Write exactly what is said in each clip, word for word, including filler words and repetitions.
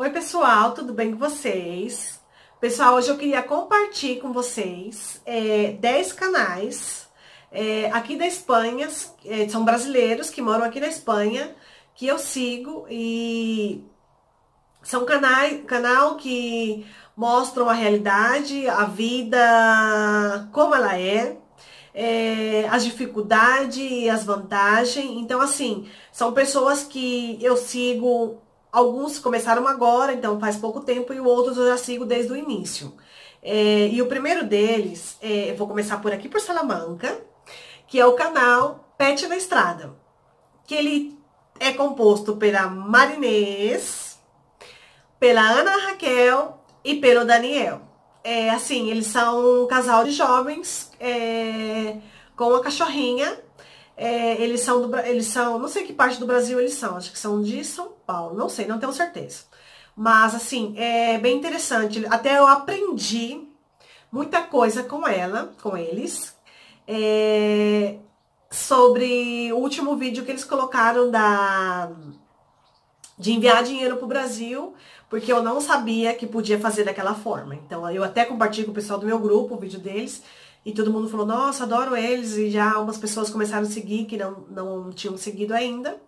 Oi pessoal, tudo bem com vocês? Pessoal, hoje eu queria compartilhar com vocês é, dez canais é, aqui da Espanha, é, são brasileiros que moram aqui na Espanha, que eu sigo e são canais, canal que mostram a realidade, a vida, como ela é, é as dificuldades e as vantagens. Então assim, são pessoas que eu sigo. Alguns começaram agora, então faz pouco tempo, e outros eu já sigo desde o início. É, e o primeiro deles, é, eu vou começar por aqui, por Salamanca, que é o canal Pet na Estrada, que ele é composto pela Marinês, pela Ana Raquel e pelo Daniel. É, assim, eles são um casal de jovens é, com a cachorrinha. É, eles são, do, eles são, não sei que parte do Brasil eles são, acho que são de São Paulo, não sei, não tenho certeza. Mas, assim, é bem interessante, até eu aprendi muita coisa com ela, com eles, é, sobre o último vídeo que eles colocaram da, de enviar dinheiro pro Brasil, porque eu não sabia que podia fazer daquela forma. Então, eu até compartilho com o pessoal do meu grupo o vídeo deles, e todo mundo falou, nossa, adoro eles. E já algumas pessoas começaram a seguir que não, não tinham seguido ainda.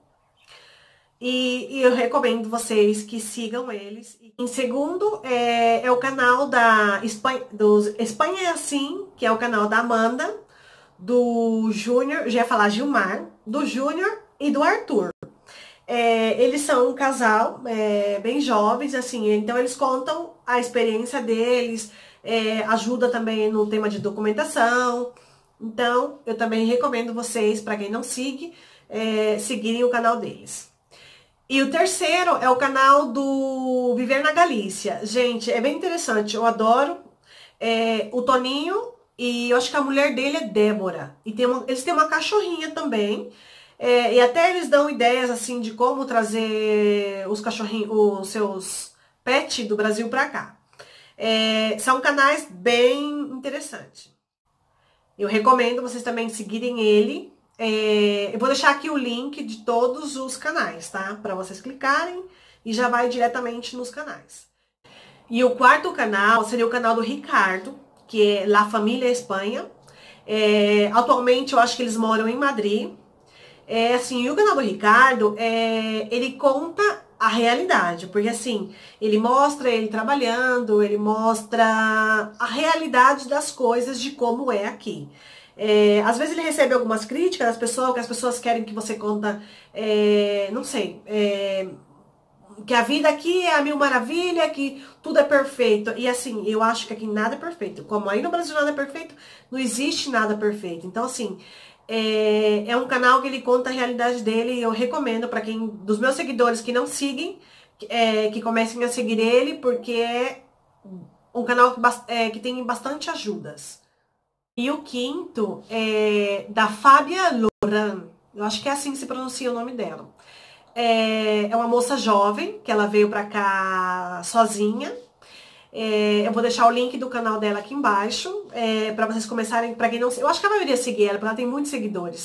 E, e eu recomendo vocês que sigam eles. Em segundo, é, é o canal da Espanha, dos, Espanha é Assim, que é o canal da Amanda, do Júnior, já ia falar Gilmar, do Júnior e do Arthur. É, eles são um casal é, bem jovens, assim, então eles contam a experiência deles. É, ajuda também no tema de documentação. Então, eu também recomendo vocês, para quem não sigue, é, seguirem o canal deles. E o terceiro é o canal do Viver na Galícia. Gente, é bem interessante, eu adoro é, o Toninho e eu acho que a mulher dele é Débora. E tem uma, eles têm uma cachorrinha também. É, e até eles dão ideias assim de como trazer os cachorrinhos, os seus pets do Brasil para cá. É, são canais bem interessantes. Eu recomendo vocês também seguirem ele. É, eu vou deixar aqui o link de todos os canais, tá? Para vocês clicarem e já vai diretamente nos canais. E o quarto canal seria o canal do Ricardo, que é La Família Espanha. É, atualmente eu acho que eles moram em Madrid. É, assim, e o canal do Ricardo, é, ele conta a realidade, porque assim, ele mostra ele trabalhando, ele mostra a realidade das coisas, de como é aqui. É, às vezes ele recebe algumas críticas das pessoas, que as pessoas querem que você conta, é, não sei, é, que a vida aqui é a mil maravilha, que tudo é perfeito. E assim, eu acho que aqui nada é perfeito. Como aí no Brasil nada é perfeito, não existe nada perfeito. Então assim, É, é um canal que ele conta a realidade dele e eu recomendo para quem dos meus seguidores que não seguem, é, que comecem a seguir ele, porque é um canal que, é, que tem bastante ajudas. E o quinto é da Fábia Loran, eu acho que é assim que se pronuncia o nome dela. É, é uma moça jovem, que ela veio para cá sozinha. É, eu vou deixar o link do canal dela aqui embaixo, é, para vocês começarem, para quem não... Eu acho que a maioria segue ela, porque ela tem muitos seguidores.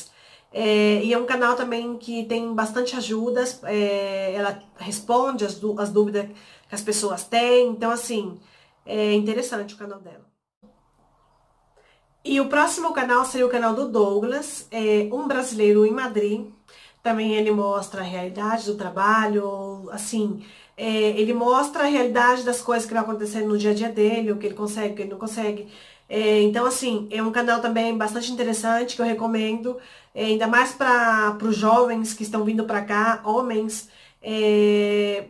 É, e é um canal também que tem bastante ajudas, é, ela responde as, as dúvidas que as pessoas têm. Então, assim, é interessante o canal dela. E o próximo canal seria o canal do Douglas, é, Um Brasileiro em Madrid. Também ele mostra a realidade do trabalho, assim... É, ele mostra a realidade das coisas que vai acontecendo no dia a dia dele, o que ele consegue, o que ele não consegue. É, então, assim, é um canal também bastante interessante que eu recomendo, é, ainda mais para os jovens que estão vindo para cá, homens, é,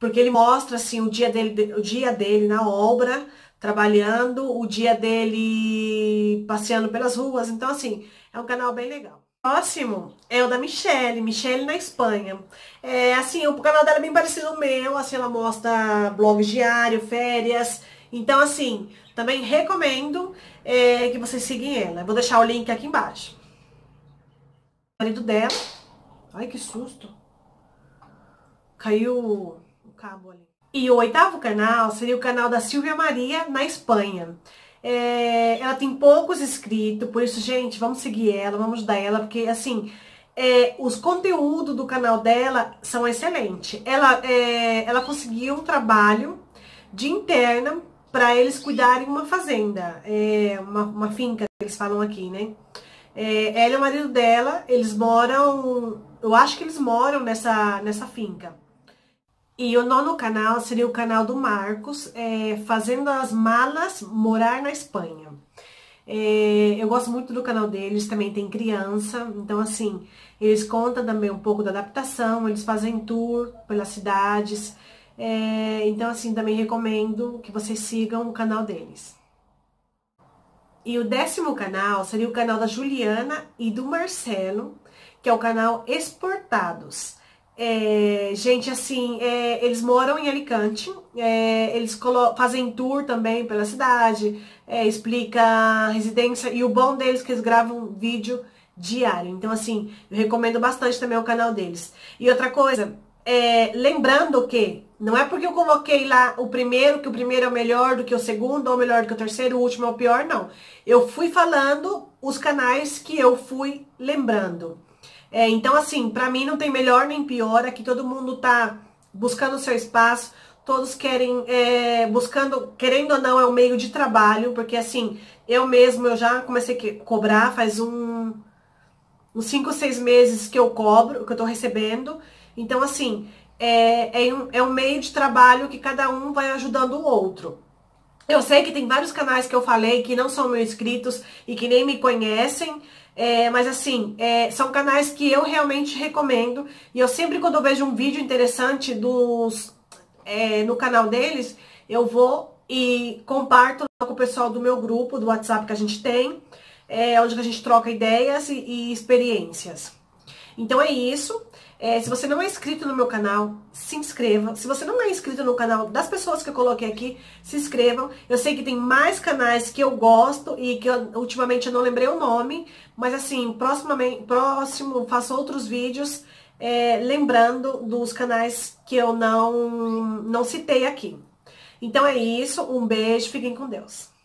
porque ele mostra assim, o dia dele, o dia dele na obra, trabalhando, o dia dele passeando pelas ruas. Então, assim, é um canal bem legal. Próximo é o da Michelle, Michelle na Espanha. É, assim, o canal dela é bem parecido ao meu, assim, ela mostra blog diário, férias. Então, assim, também recomendo é, que vocês sigam ela. Eu vou deixar o link aqui embaixo. O marido dela... Ai, que susto! Caiu o cabo ali. E o oitavo canal seria o canal da Silvia Maria na Espanha. É, ela tem poucos inscritos, por isso, gente, vamos seguir ela, vamos ajudar ela, porque, assim, É, os conteúdos do canal dela são excelentes. Ela, é, ela conseguiu um trabalho de interna para eles cuidarem uma fazenda, é, uma, uma finca, que eles falam aqui, né? É, ela e o marido dela, eles moram... Eu acho que eles moram nessa, nessa finca. E o nono canal seria o canal do Marcos, é, Fazendo as Malas Morar na Espanha. É, eu gosto muito do canal deles, também tem criança, então assim, eles contam também um pouco da adaptação, eles fazem tour pelas cidades, é, então assim, também recomendo que vocês sigam o canal deles. E o décimo canal seria o canal da Juliana e do Marcelo, que é o canal Exportados. É, gente, assim, é, eles moram em Alicante, é, eles fazem tour também pela cidade, é, explica a residência, e o bom deles é que eles gravam vídeo diário. Então, assim, eu recomendo bastante também o canal deles. E outra coisa, é, lembrando que não é porque eu coloquei lá o primeiro, que o primeiro é o melhor do que o segundo, ou melhor do que o terceiro, o último é o pior, não. Eu fui falando os canais que eu fui lembrando. É, então, assim, pra mim não tem melhor nem pior, aqui todo mundo tá buscando o seu espaço, todos querem, é, buscando, querendo ou não, é um meio de trabalho, porque, assim, eu mesmo, eu já comecei a cobrar, faz um, uns cinco, seis meses que eu cobro, que eu tô recebendo, então, assim, é, é, um, é um meio de trabalho que cada um vai ajudando o outro. Eu sei que tem vários canais que eu falei que não são meus inscritos e que nem me conhecem, é, mas assim, é, são canais que eu realmente recomendo. E eu sempre, quando eu vejo um vídeo interessante dos, é, no canal deles, eu vou e comparto com o pessoal do meu grupo, do WhatsApp que a gente tem, é, onde a gente troca ideias e, e experiências. Então é isso. É, se você não é inscrito no meu canal, se inscreva. Se você não é inscrito no canal das pessoas que eu coloquei aqui, se inscrevam. Eu sei que tem mais canais que eu gosto e que eu, ultimamente eu não lembrei o nome, mas assim, proximamente, próximo faço outros vídeos, é, lembrando dos canais que eu não, não citei aqui. Então é isso, um beijo, fiquem com Deus.